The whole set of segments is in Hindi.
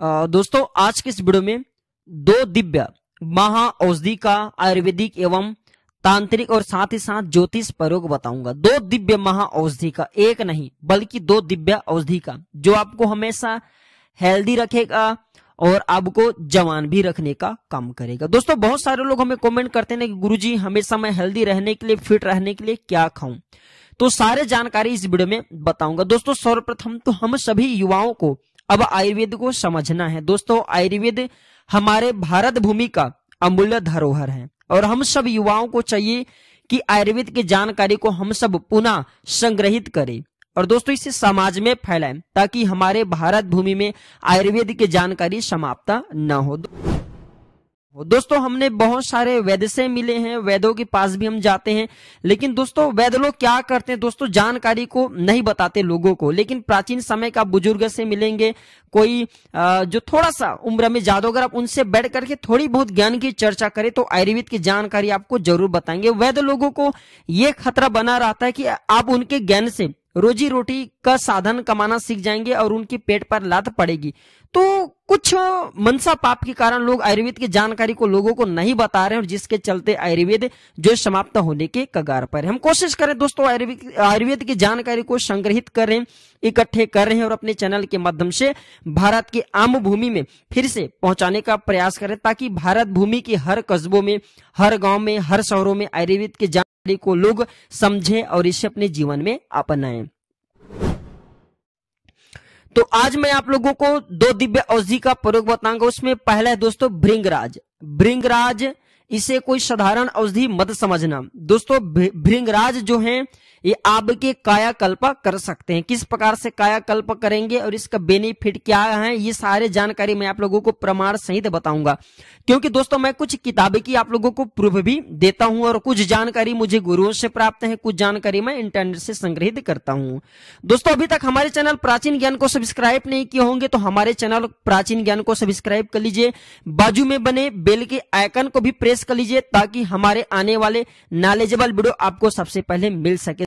दोस्तों आज के इस वीडियो में दो दिव्य महाऔषधि का आयुर्वेदिक एवं तांत्रिक और साथ ही साथ ज्योतिष प्रयोग बताऊंगा। दो दिव्य महाऔषधि का, एक नहीं बल्कि दो दिव्य औषधि का, जो आपको हमेशा हेल्दी रखेगा और आपको जवान भी रखने का काम करेगा। दोस्तों बहुत सारे लोग हमें कमेंट करते हैं कि गुरुजी हमेशा मैं हेल्दी रहने के लिए, फिट रहने के लिए क्या खाऊं, तो सारे जानकारी इस वीडियो में बताऊंगा। दोस्तों सर्वप्रथम तो हम सभी युवाओं को अब आयुर्वेद को समझना है। दोस्तों आयुर्वेद हमारे भारत भूमि का अमूल्य धरोहर है और हम सब युवाओं को चाहिए कि आयुर्वेद की जानकारी को हम सब पुनः संग्रहित करें और दोस्तों इसे समाज में फैलाएं, ताकि हमारे भारत भूमि में आयुर्वेद की जानकारी समाप्त न हो। दोस्तों हमने बहुत सारे वैद से मिले हैं, वैदों के पास भी हम जाते हैं, लेकिन दोस्तों वैद लोग क्या करते हैं, दोस्तों जानकारी को नहीं बताते लोगों को। लेकिन प्राचीन समय का बुजुर्ग से मिलेंगे, कोई जो थोड़ा सा उम्र में ज्यादा, अगर आप उनसे बैठ करके थोड़ी बहुत ज्ञान की चर्चा करें तो आयुर्वेद की जानकारी आपको जरूर बताएंगे। वैद लोगों को ये खतरा बना रहता है कि आप उनके ज्ञान से रोजी रोटी का साधन कमाना सीख जाएंगे और उनके पेट पर लात पड़ेगी। तो कुछ मनसा पाप के कारण लोग आयुर्वेद की जानकारी को लोगों को नहीं बता रहे हैं और जिसके चलते आयुर्वेद जो समाप्त होने के कगार पर है। हम कोशिश करें दोस्तों आयुर्वेद की जानकारी को संग्रहित कर रहे हैं, इकट्ठे कर रहे हैं और अपने चैनल के माध्यम से भारत के आम भूमि में फिर से पहुंचाने का प्रयास करें, ताकि भारत भूमि के हर कस्बों में, हर गाँव में, हर शहरों में आयुर्वेद के को लोग समझें और इसे अपने जीवन में अपनाएं। तो आज मैं आप लोगों को दो दिव्य औषधि का प्रयोग बताऊंगा। उसमें पहला है दोस्तों भृंगराज। भृंगराज इसे कोई साधारण औषधि मत समझना। दोस्तों भृंगराज जो है ये आपके कायाकल्प कर सकते हैं। किस प्रकार से कायाकल्प करेंगे और इसका बेनिफिट क्या है, ये सारे जानकारी मैं आप लोगों को प्रमाण सहित बताऊंगा, क्योंकि दोस्तों मैं कुछ किताबें की आप लोगों को प्रूफ भी देता हूं और कुछ जानकारी मुझे गुरुओं से प्राप्त है, कुछ जानकारी मैं इंटरनेट से संग्रहित करता हूँ। दोस्तों अभी तक हमारे चैनल प्राचीन ज्ञान को सब्सक्राइब नहीं किए होंगे तो हमारे चैनल प्राचीन ज्ञान को सब्सक्राइब कर लीजिए, बाजू में बने बेल के आइकन को भी प्रेस कर लीजिए, ताकि हमारे आने वाले नॉलेजेबल वीडियो आपको सबसे पहले मिल सके।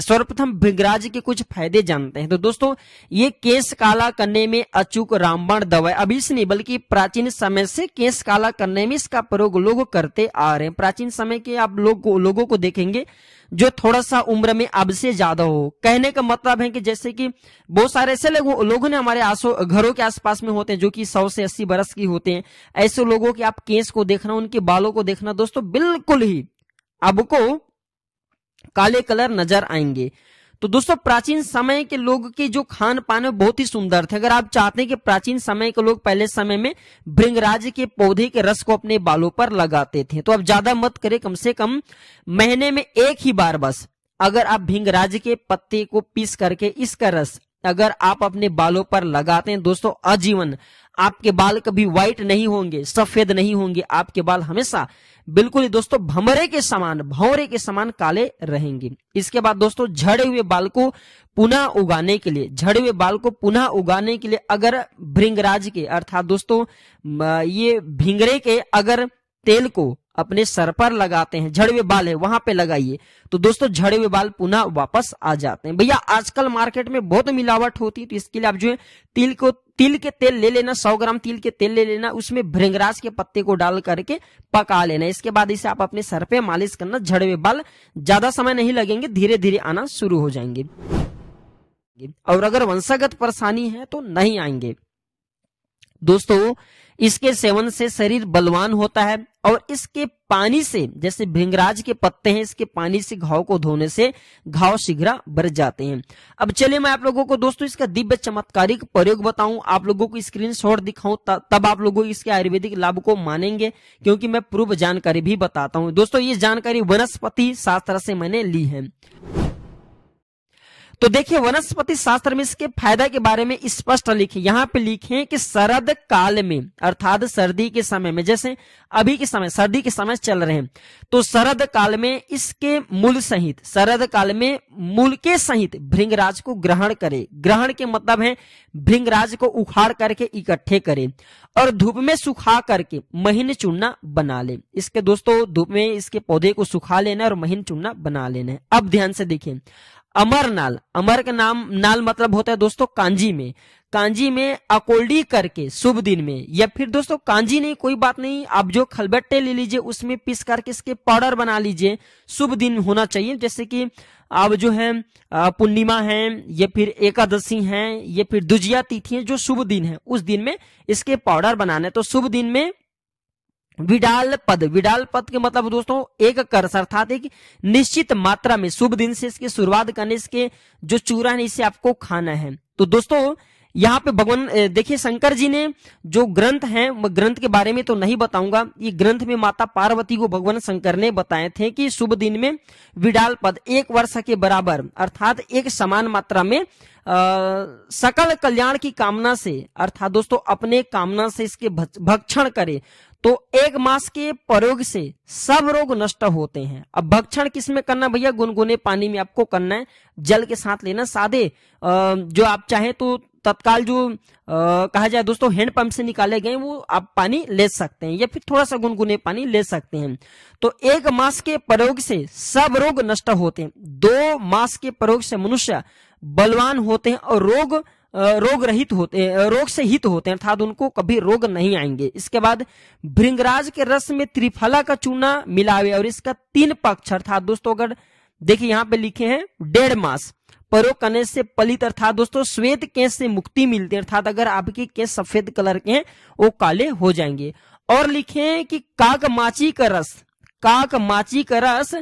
सर्वप्रथम भृंगराज के कुछ फायदे जानते हैं। तो दोस्तों ये केस काला करने में अचूक रामबाण दवा है। अभी से नहीं बल्कि प्राचीन समय से केस काला करने में इसका प्रयोग लोग करते आ रहे हैं। प्राचीन समय के आप लोगों को देखेंगे जो थोड़ा सा उम्र में अब से ज्यादा हो। कहने का मतलब है कि जैसे कि बहुत सारे ऐसे लोगों ने हमारे घरों के आसपास में होते हैं जो कि 100 से 80 बरस की होते हैं। ऐसे लोगों के आप केस को देखना, उनके बालों को देखना, दोस्तों बिल्कुल ही आपको काले कलर नजर आएंगे। तो दोस्तों प्राचीन समय के लोग के जो खान पान बहुत ही सुंदर थे। अगर आप चाहते हैं कि प्राचीन समय के लोग पहले समय में भृंगराज के पौधे के रस को अपने बालों पर लगाते थे, तो आप ज्यादा मत करें, कम से कम महीने में एक ही बार बस। अगर आप भृंगराज के पत्ते को पीस करके इसका रस अगर आप अपने बालों पर लगाते हैं दोस्तों, आजीवन आपके बाल कभी व्हाइट नहीं होंगे, सफेद नहीं होंगे, आपके बाल हमेशा बिल्कुल ही दोस्तों भंवरे के समान काले रहेंगे। इसके बाद दोस्तों झड़े हुए बाल को पुनः उगाने के लिए अगर भृंगराज के अर्थात दोस्तों ये भिंगरे के अगर तेल को अपने सर पर लगाते हैं, झड़े हुए बाल है वहां पे लगाइए, तो दोस्तों झड़े हुए बाल पुनः वापस आ जाते हैं। भैया आजकल मार्केट में बहुत मिलावट होती है, तो इसके लिए आप जो है तिल के तेल ले लेना, 100 ग्राम तिल के तेल ले लेना, उसमें भृंगराज के पत्ते को डाल करके पका लेना। इसके बाद इसे आप अपने सर पे मालिश करना, झड़े हुए बाल ज्यादा समय नहीं लगेंगे, धीरे धीरे आना शुरू हो जाएंगे और अगर वंशागत परेशानी है तो नहीं आएंगे। दोस्तों इसके सेवन से शरीर बलवान होता है और इसके पानी से, जैसे भृंगराज के पत्ते हैं, इसके पानी से घाव को धोने से घाव शीघ्र बढ़ जाते हैं। अब चलिए मैं आप लोगों को दोस्तों इसका दिव्य चमत्कारिक प्रयोग बताऊं, आप लोगों को स्क्रीनशॉट दिखाऊं, तब आप लोगों इसके आयुर्वेदिक लाभ को मानेंगे, क्योंकि मैं पूर्व जानकारी भी बताता हूं। दोस्तों ये जानकारी वनस्पति शास्त्र से मैंने ली है। तो देखिए वनस्पति शास्त्र में इसके फायदा के बारे में स्पष्ट लिखे। यहाँ पे लिखे कि शरद काल में अर्थात सर्दी के समय में, जैसे अभी के समय सर्दी के समय चल रहे हैं, तो शरद काल में इसके मूल सहित, शरद काल में मूल के सहित भृंगराज को ग्रहण करे। ग्रहण के मतलब है भृंगराज को उखाड़ करके इकट्ठे करे और धूप में सुखा करके महीन चूना बना ले। इसके दोस्तों धूप में इसके पौधे को सुखा लेना और महीन चूना बना लेना। अब ध्यान से देखिए अमरनाल, अमर का नाम नाल मतलब होता है दोस्तों कांजी में, कांजी में अकोल्डी करके शुभ दिन में, या फिर दोस्तों कांजी नहीं कोई बात नहीं, आप जो खलबट्टे ले लीजिए उसमें पीस करके इसके पाउडर बना लीजिए। शुभ दिन होना चाहिए, जैसे कि आप जो है पूर्णिमा है या फिर एकादशी है या फिर दुजिया तिथि है, जो शुभ दिन है उस दिन में इसके पाउडर बनाना है। तो शुभ दिन में विडाल पद, विडाल पद के मतलब दोस्तों एक कर्ष अर्थात एक निश्चित मात्रा में शुभ दिन से इसकी शुरुआत करने, इसके जो चूरा है इसे आपको खाना है। तो दोस्तों यहाँ पे भगवान देखिए शंकर जी ने जो ग्रंथ है, ग्रंथ के बारे में तो नहीं बताऊंगा, ये ग्रंथ में माता पार्वती को भगवान शंकर ने बताए थे कि शुभ दिन में विडाल पद एक वर्ष के बराबर अर्थात एक समान मात्रा में सकल कल्याण की कामना से अर्थात दोस्तों अपने कामना से इसके भक्षण करे तो एक मास के प्रयोग से सब रोग नष्ट होते हैं। अब भक्षण किसमें करना भैया? गुनगुने पानी में आपको करना है, जल के साथ लेना, सादे जो आप चाहे तो तत्काल जो कहा जाए दोस्तों हैंडपंप से निकाले गए वो आप पानी ले सकते हैं या फिर थोड़ा सा गुनगुने पानी ले सकते हैं। तो एक मास के प्रयोग से सब रोग नष्ट होते हैं। 2 मास के प्रयोग से मनुष्य बलवान होते हैं और रोग रहित होते, रोग से हित होते हैं अर्थात उनको कभी रोग नहीं आएंगे। इसके बाद भृंगराज के रस में त्रिफला का चूना मिलावे और इसका 3 पक्ष अर्थात दोस्तों अगर देखिए यहाँ पे लिखे हैं 1.5 मास प्रयोग करने से पलित अर्थात दोस्तों श्वेत केस से मुक्ति मिलती है अर्थात अगर आपके केस सफेद कलर के हैं वो काले हो जाएंगे। और लिखे कि काकमाची का रस, काकमाची का रस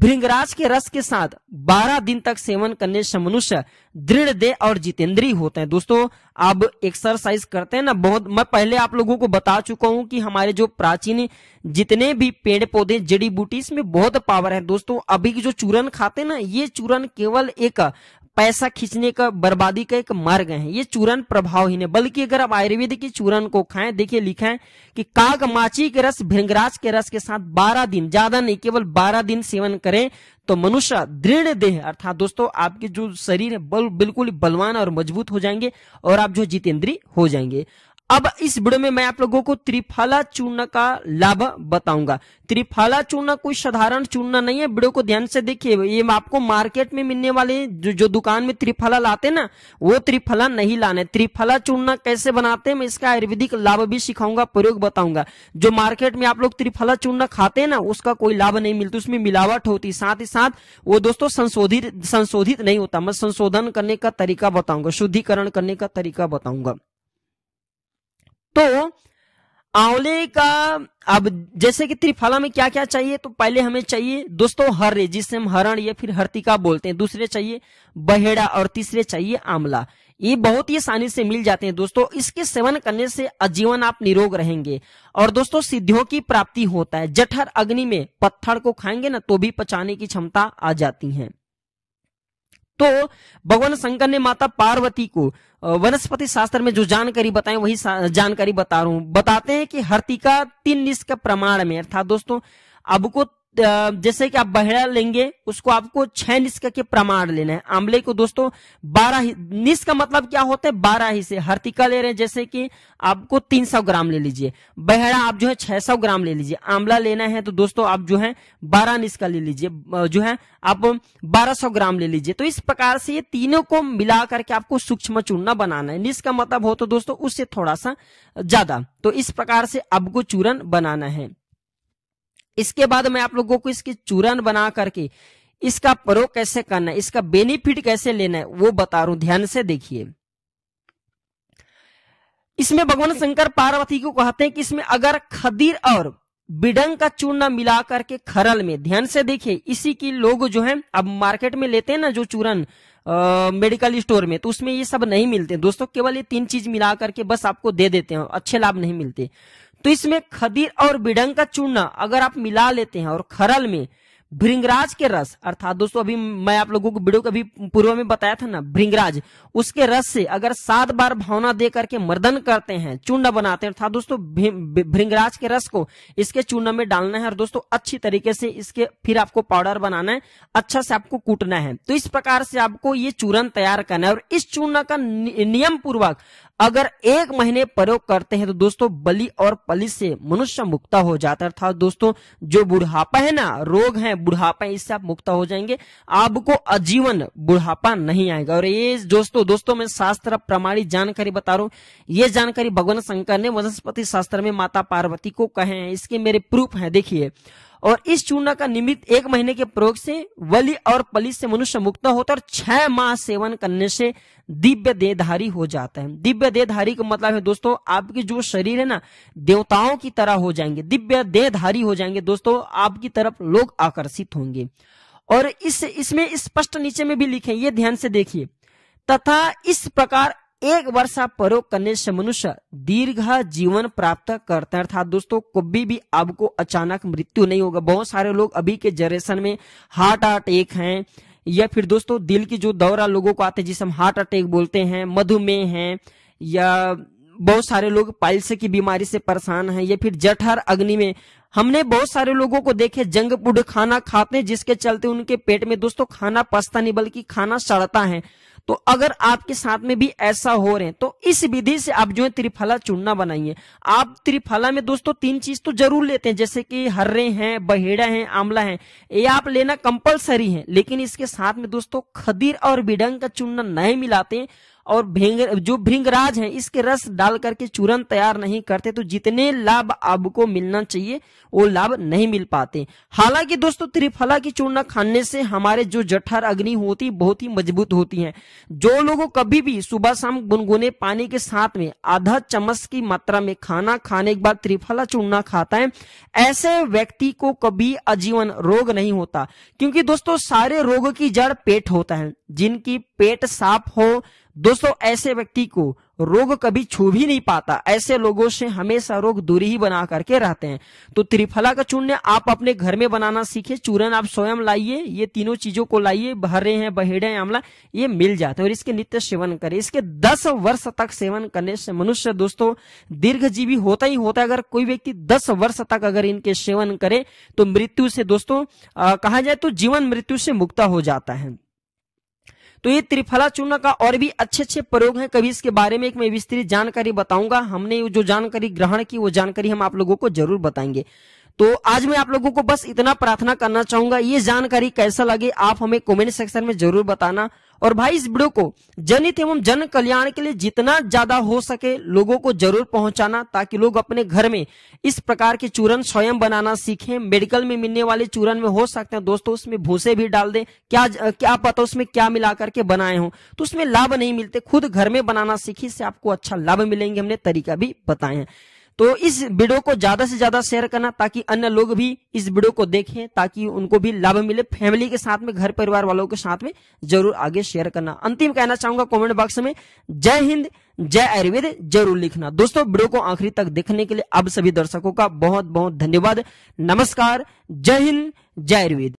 भृंगराज के रस के साथ 12 दिन तक सेवन करने से मनुष्य दृढ़ देह और जितेंद्रीय होते हैं। दोस्तों आप एक्सरसाइज करते हैं ना बहुत, मैं पहले आप लोगों को बता चुका हूं कि हमारे जो प्राचीन जितने भी पेड़ पौधे जड़ी बूटी इसमें बहुत पावर है दोस्तों। अभी की जो चूरन खाते ना ये चूरन केवल एक पैसा खींचने का बर्बादी का एक मार्ग है, ये चूरन प्रभावहीन है, बल्कि अगर आप आयुर्वेद की चूरन को खाएं, देखिए लिखा है कि कागमाची के रस भृंगराज के रस के साथ 12 दिन, ज्यादा नहीं केवल 12 दिन सेवन करें तो मनुष्य दृढ़ देह अर्थात दोस्तों आपके जो शरीर है बिल्कुल बलवान और मजबूत हो जाएंगे और आप जो जितेंद्रीय हो जाएंगे। अब इस वीडियो में मैं आप लोगों को त्रिफला चूर्ण का लाभ बताऊंगा। त्रिफला चूर्ण कोई साधारण चूर्ण नहीं है, वीडियो को ध्यान से देखिए। ये आपको मार्केट में मिलने वाले जो दुकान में त्रिफला लाते ना वो त्रिफला नहीं लाने, त्रिफला चूर्ण कैसे बनाते हैं मैं इसका आयुर्वेदिक लाभ भी सिखाऊंगा, प्रयोग बताऊंगा। जो मार्केट में आप लोग त्रिफला चूर्ण खाते हैं ना उसका कोई लाभ नहीं मिलता, उसमें मिलावट होती, साथ ही साथ वो दोस्तों संशोधित नहीं होता। मैं संशोधन करने का तरीका बताऊंगा, शुद्धिकरण करने का तरीका बताऊंगा। तो आंवले का अब जैसे कि त्रिफला में क्या क्या चाहिए तो पहले हमें चाहिए दोस्तों हर्रे जिसे हम हरण या फिर हर्तिका बोलते हैं, दूसरे चाहिए बहेड़ा और तीसरे चाहिए आंवला। ये बहुत ही आसानी से मिल जाते हैं दोस्तों। इसके सेवन करने से आजीवन आप निरोग रहेंगे और दोस्तों सिद्धियों की प्राप्ति होता है। जठर अग्नि में पत्थर को खाएंगे ना तो भी पचाने की क्षमता आ जाती है। तो भगवान शंकर ने माता पार्वती को वनस्पति शास्त्र में जो जानकारी बताएं वही जानकारी बता रहा हूं। बताते हैं कि हर्तिका 3 निस का प्रमाण में अर्थात दोस्तों आपको जैसे कि आप बहेड़ा लेंगे उसको आपको 6 निस के प्रमाण लेना है। आंवले को दोस्तों 12 निस का मतलब क्या होता है 12 हिस्से। हर्तिका ले रहे हैं जैसे कि आपको 300 ग्राम ले लीजिए, बहेड़ा आप जो है 600 ग्राम ले लीजिए, आंवला लेना है तो दोस्तों आप जो है 12 निस का ले लीजिए, जो है आप 1200 ग्राम ले लीजिए। तो इस प्रकार से ये तीनों को मिला करके आपको सूक्ष्म चूर्ण बनाना है। निस का मतलब हो तो दोस्तों उससे थोड़ा सा ज्यादा, तो इस प्रकार से आपको चूर्ण बनाना है। इसके बाद मैं आप लोगों को इसकी चूर्ण बना करके इसका प्रयोग कैसे करना है, इसका बेनिफिट कैसे लेना है वो बता रहा हूं, ध्यान से देखिए। इसमें भगवान शंकर पार्वती को कहते हैं कि इसमें अगर खदीर और बिडंग का चूर्ण मिला करके खरल में, ध्यान से देखिए, इसी की लोग जो है अब मार्केट में लेते हैं ना जो चूर्ण मेडिकल स्टोर में, तो उसमें ये सब नहीं मिलते दोस्तों, केवल ये 3 चीज मिला करके बस आपको दे देते हैं, अच्छे लाभ नहीं मिलते। तो इसमें खदीर और बिडंग का चूर्ण अगर आप मिला लेते हैं और खरल में भृंगराज के रस, अर्थात दोस्तों अभी मैं आप लोगों को वीडियो कभी पूर्व में बताया था ना, भृंगराज उसके रस से अगर 7 बार भावना दे करके मर्दन करते हैं, चूर्ण बनाते हैं, अर्थात दोस्तों भृंगराज के रस को इसके चूर्ण में डालना है और दोस्तों अच्छी तरीके से इसके फिर आपको पाउडर बनाना है, अच्छा से आपको कूटना है। तो इस प्रकार से आपको ये चूर्ण तैयार करना है और इस चूर्ण का नियम पूर्वक अगर 1 महीने प्रयोग करते हैं तो दोस्तों बलि और पलि से मनुष्य मुक्ता हो जाता है, अर्थात दोस्तों जो बुढ़ापा है ना, रोग है बुढ़ापा, इससे आप मुक्त हो जाएंगे, आपको आजीवन बुढ़ापा नहीं आएगा। और ये दोस्तों मैं शास्त्र प्रमाणित जानकारी बता रहा हूँ, ये जानकारी भगवान शंकर ने वनस्पति शास्त्र में माता पार्वती को कहे हैं, इसके मेरे प्रूफ हैं, देखिए। और इस चूर्ण का निमित्त 1 महीने के प्रयोग से बलि और पलि से मनुष्य मुक्त होता है और 6 माह सेवन करने से दिव्य देहधारी हो जाता है। दिव्य देहधारी का मतलब है दोस्तों आपकी जो शरीर है ना, देवताओं की तरह हो जाएंगे, दिव्य देहधारी हो जाएंगे दोस्तों, आपकी तरफ लोग आकर्षित होंगे। और इसमें स्पष्ट नीचे में भी लिखे, ये ध्यान से देखिए, तथा इस प्रकार 1 वर्ष प्रयोग करने से मनुष्य दीर्घ जीवन प्राप्त करता है, अर्थात दोस्तों कभी भी आपको अचानक मृत्यु नहीं होगा। बहुत सारे लोग अभी के जनरेशन में हार्ट अटैक हैं या फिर दोस्तों दिल की जो दौरा लोगों को आते हैं जिसे हम हार्ट अटैक बोलते हैं, मधुमेह हैं, या बहुत सारे लोग पाइल्स की बीमारी से परेशान हैं, या फिर जठर अग्नि में हमने बहुत सारे लोगों को देखे जंक फूड खाना खाते हैं जिसके चलते उनके पेट में दोस्तों खाना पचता नहीं बल्कि खाना सड़ता है। तो अगर आपके साथ में भी ऐसा हो रहे हैं तो इस विधि से आप जो है त्रिफला चूर्ण बनाइए। आप त्रिफला में दोस्तों 3 चीज तो जरूर लेते हैं, जैसे कि हर्रे हैं, बहेड़ा है, आंवला है, ये आप लेना कंपलसरी है। लेकिन इसके साथ में दोस्तों खदीर और बिडंग का चूर्ण नहीं मिलाते हैं और जो भृंगराज है इसके रस डाल करके चूर्ण तैयार नहीं करते, तो जितने लाभ आपको मिलना चाहिए वो लाभ नहीं मिल पाते। हालांकि दोस्तों त्रिफला की चूर्ण खाने से हमारे जो जठर अग्नि होती बहुत ही मजबूत होती है। जो लोगों कभी भी सुबह शाम गुनगुने पानी के साथ में आधा चम्मच की मात्रा में खाना खाने के बाद त्रिफला चूर्ण खाता है, ऐसे व्यक्ति को कभी आजीवन रोग नहीं होता, क्योंकि दोस्तों सारे रोग की जड़ पेट होता है। जिनकी पेट साफ हो दोस्तों ऐसे व्यक्ति को रोग कभी छू भी नहीं पाता, ऐसे लोगों से हमेशा रोग दूरी ही बना करके रहते हैं। तो त्रिफला का चूर्ण आप अपने घर में बनाना सीखे, चूर्ण आप स्वयं लाइए, ये तीनों चीजों को लाइए, भरे हैं, बहेड़े हैं, आंवला, ये मिल जाते हैं और इसके नित्य सेवन करें। इसके 10 वर्ष तक सेवन करने से मनुष्य दोस्तों दीर्घजीवी होता ही होता है। अगर कोई व्यक्ति 10 वर्ष तक अगर इनके सेवन करे तो मृत्यु से दोस्तों कहा जाए तो जीवन मृत्यु से मुक्त हो जाता है। तो ये त्रिफला चूर्ण का और भी अच्छे अच्छे प्रयोग हैं, कभी इसके बारे में एक मैं विस्तृत जानकारी बताऊंगा। हमने जो जानकारी ग्रहण की वो जानकारी हम आप लोगों को जरूर बताएंगे। तो आज मैं आप लोगों को बस इतना प्रार्थना करना चाहूंगा, ये जानकारी कैसा लगे आप हमें कमेंट सेक्शन में जरूर बताना। और भाई इस वीडियो को जनहित एवं जन कल्याण के लिए जितना ज्यादा हो सके लोगों को जरूर पहुंचाना, ताकि लोग अपने घर में इस प्रकार के चूर्ण स्वयं बनाना सीखें। मेडिकल में मिलने वाले चूर्ण में हो सकते हैं दोस्तों उसमें भूसे भी डाल दें, क्या पता उसमें क्या मिला करके बनाए हो, तो उसमें लाभ नहीं मिलते। खुद घर में बनाना सीखिए, इससे आपको अच्छा लाभ मिलेंगे, हमने तरीका भी बताए हैं। तो इस वीडियो को ज्यादा से ज्यादा शेयर करना ताकि अन्य लोग भी इस वीडियो को देखें, ताकि उनको भी लाभ मिले। फैमिली के साथ में, घर परिवार वालों के साथ में जरूर आगे शेयर करना। अंतिम कहना चाहूंगा कमेंट बॉक्स में जय हिंद जय आयुर्वेद जरूर लिखना। दोस्तों वीडियो को आखिरी तक देखने के लिए आप सभी दर्शकों का बहुत बहुत धन्यवाद। नमस्कार, जय हिंद जय आयुर्वेद।